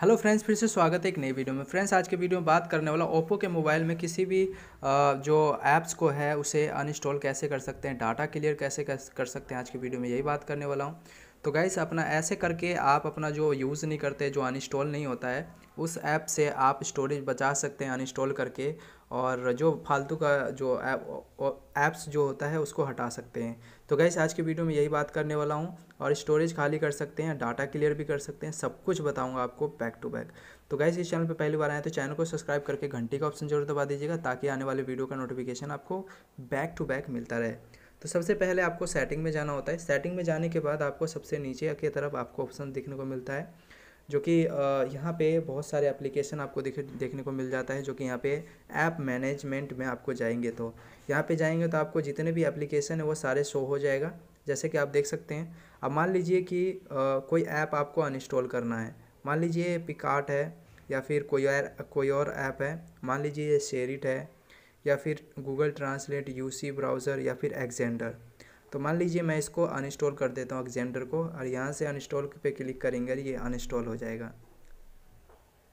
Hello friends, फिर से स्वागत है एक नई वीडियो में। फ्रेंड्स, आज के वीडियो में बात करने वाला ओप्पो के मोबाइल में किसी भी जो ऐप्स को है उसे अनइंस्टॉल कैसे कर सकते हैं, डाटा क्लियर कैसे कर सकते हैं। आज के वीडियो में यही बात करने वाला हूं। तो गाइस, अपना ऐसे करके आप अपना जो यूज़ नहीं करते, जो अनइंस्टॉल नहीं होता है, उस ऐप से आप स्टोरेज बचा सकते हैं अनइंस्टॉल करके, और जो फालतू का जो ऐप्स जो होता है उसको हटा सकते हैं। तो गाइस, आज की वीडियो में यही बात करने वाला हूं, और स्टोरेज खाली कर सकते हैं, डाटा क्लियर भी कर सकते हैं, सब कुछ बताऊंगा आपको बैक टू बैक। तो गाइस, इस चैनल पे पहली बार आए तो चैनल को सब्सक्राइब करके घंटी का ऑप्शन जरूर दबा दीजिएगा, ताकि आने वाले वीडियो का नोटिफिकेशन आपको बैक टू बैक मिलता रहे। तो सबसे पहले आपको सेटिंग में जाना होता है। सेटिंग में जाने के बाद आपको सबसे नीचे की तरफ आपको ऑप्शन देखने को मिलता है, जो कि यहाँ पे बहुत सारे एप्लीकेशन आपको देखने को मिल जाता है, जो कि यहाँ पे ऐप मैनेजमेंट में आपको जाएंगे तो आपको जितने भी एप्लीकेशन है वो सारे शो हो जाएगा, जैसे कि आप देख सकते हैं। अब मान लीजिए कि कोई ऐप आपको अनइंस्टॉल करना है, मान लीजिए पिकार्ट है, या फिर कोई और ऐप है, मान लीजिए शेरिट है, या फिर गूगल ट्रांसलेट, यूसी ब्राउज़र, या फिर एग्जेंडर। तो मान लीजिए मैं इसको अनइंस्टॉल कर देता हूँ एग्जेंडर को, और यहाँ से अनइंस्टॉल पे क्लिक करेंगे, ये अनइंस्टॉल हो जाएगा।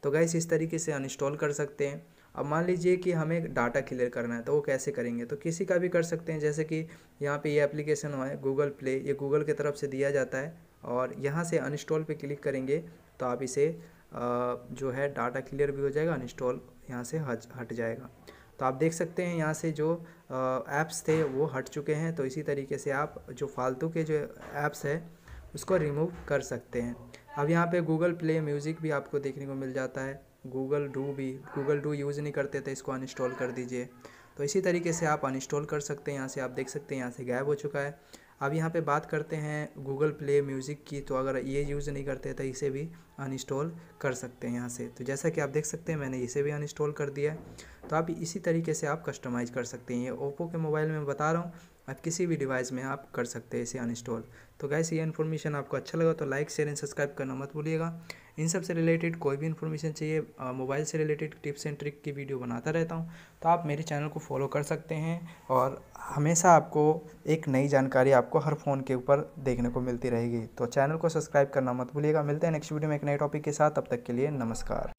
तो गाइस, इस तरीके से अनइंस्टॉल कर सकते हैं। अब मान लीजिए कि हमें डाटा क्लियर करना है, तो वो कैसे करेंगे, तो किसी का भी कर सकते हैं। जैसे कि यहाँ पे ये एप्लीकेशन हुआ है गूगल प्ले, ये गूगल की तरफ से दिया जाता है, और यहाँ से अनइंस्टॉल पे क्लिक करेंगे तो आप इसे जो है डाटा क्लियर भी हो जाएगा, अनइंस्टॉल यहाँ से हट जाएगा। तो आप देख सकते हैं यहाँ से जो ऐप्स थे वो हट चुके हैं। तो इसी तरीके से आप जो फालतू के जो ऐप्स है उसको रिमूव कर सकते हैं। अब यहाँ पे गूगल प्ले म्यूज़िक भी आपको देखने को मिल जाता है, गूगल डू यूज़ नहीं करते थे, इसको अनइंस्टॉल कर दीजिए। तो इसी तरीके से आप अनइंस्टॉल कर सकते हैं। यहाँ से आप देख सकते हैं यहाँ से गायब हो चुका है। अब यहाँ पे बात करते हैं गूगल प्ले म्यूज़िक की, तो अगर ये यूज़ नहीं करते तो इसे भी अनइंस्टॉल कर सकते हैं यहाँ से। तो जैसा कि आप देख सकते हैं मैंने इसे भी अनइंस्टॉल कर दिया है। तो आप इसी तरीके से आप कस्टमाइज़ कर सकते हैं। ये ओप्पो के मोबाइल में बता रहा हूँ, आप किसी भी डिवाइस में आप कर सकते हैं इसे अनइंस्टॉल। तो गाइस, ये इन्फॉर्मेशन आपको अच्छा लगा तो लाइक, शेयर एंड सब्सक्राइब करना मत भूलिएगा। इन सब से रिलेटेड कोई भी इन्फॉर्मेशन चाहिए, मोबाइल से रिलेटेड टिप्स एंड ट्रिक की वीडियो बनाता रहता हूं, तो आप मेरे चैनल को फॉलो कर सकते हैं, और हमेशा आपको एक नई जानकारी आपको हर फ़ोन के ऊपर देखने को मिलती रहेगी। तो चैनल को सब्सक्राइब करना मत भूलिएगा। मिलते हैं नेक्स्ट वीडियो में एक नए टॉपिक के साथ, तब तक के लिए नमस्कार।